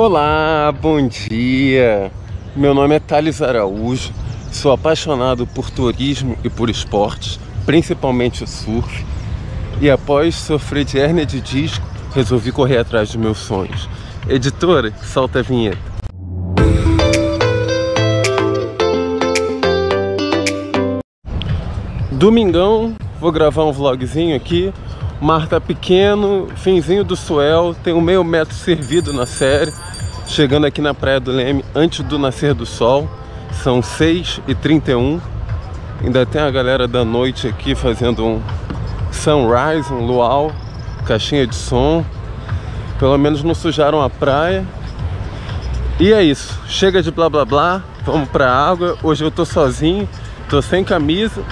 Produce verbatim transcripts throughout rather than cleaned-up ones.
Olá, bom dia! Meu nome é Thales Araújo, sou apaixonado por turismo e por esportes, principalmente o surf, e após sofrer de hérnia de disco, resolvi correr atrás dos meus sonhos. Editora, solta a vinheta. Domingão, vou gravar um vlogzinho aqui. O mar tá pequeno, finzinho do swell, tem um meio metro servido na série. Chegando aqui na Praia do Leme antes do nascer do sol. São seis e trinta e um. Ainda tem a galera da noite aqui fazendo um sunrise, um luau, caixinha de som. Pelo menos não sujaram a praia. E é isso, chega de blá blá blá, vamos pra água. Hoje eu tô sozinho, tô sem camisa,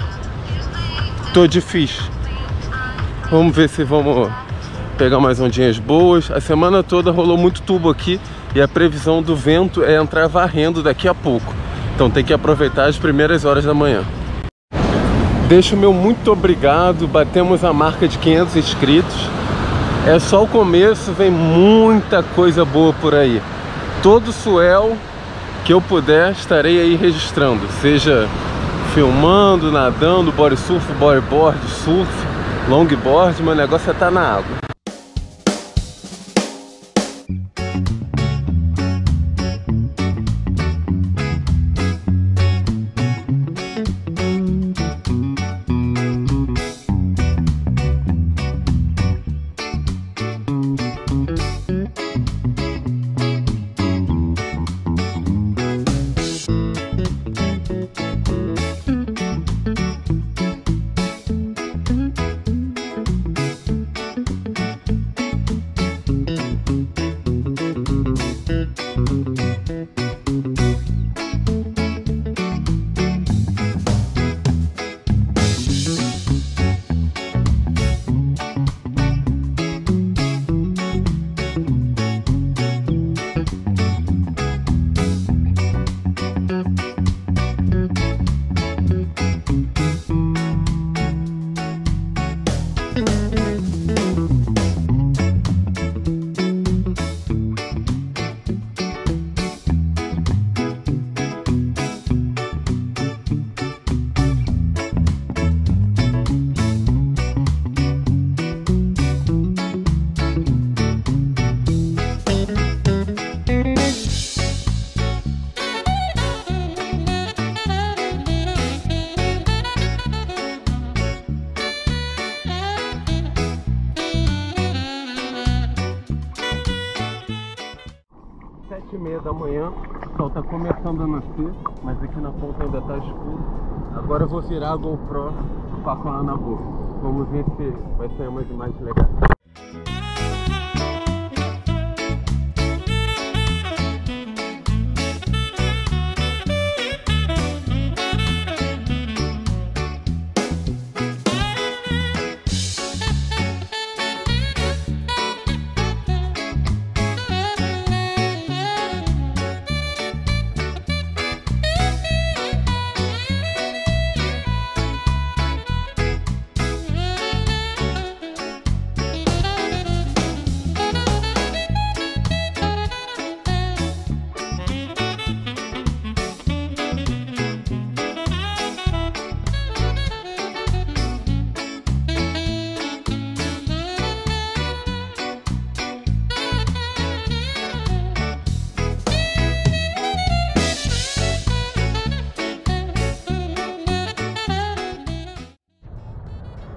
tô de fish. Vamos ver se vamos pegar umas ondinhas boas. A semana toda rolou muito tubo aqui e a previsão do vento é entrar varrendo daqui a pouco. Então tem que aproveitar as primeiras horas da manhã. Deixo o meu muito obrigado. Batemos a marca de quinhentos inscritos. É só o começo, vem muita coisa boa por aí. Todo swell que eu puder estarei aí registrando. Seja filmando, nadando, body surf, bodyboard, surf, longboard, meu negócio é tá na água. sete e meia da manhã, o sol está começando a nascer, mas aqui na ponta ainda está escuro. Agora eu vou virar a GoPro com a cola na boca. Vamos ver se vai sair umas imagens legais.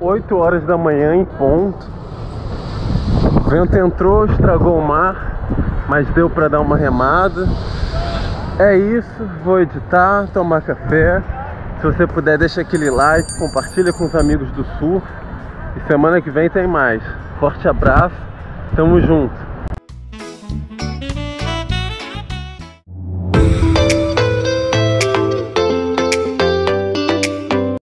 oito horas da manhã em ponto. O vento entrou, estragou o mar, mas deu para dar uma remada. É isso, vou editar, tomar café. Se você puder, deixa aquele like, compartilha com os amigos do surf. E semana que vem tem mais. Forte abraço, tamo junto.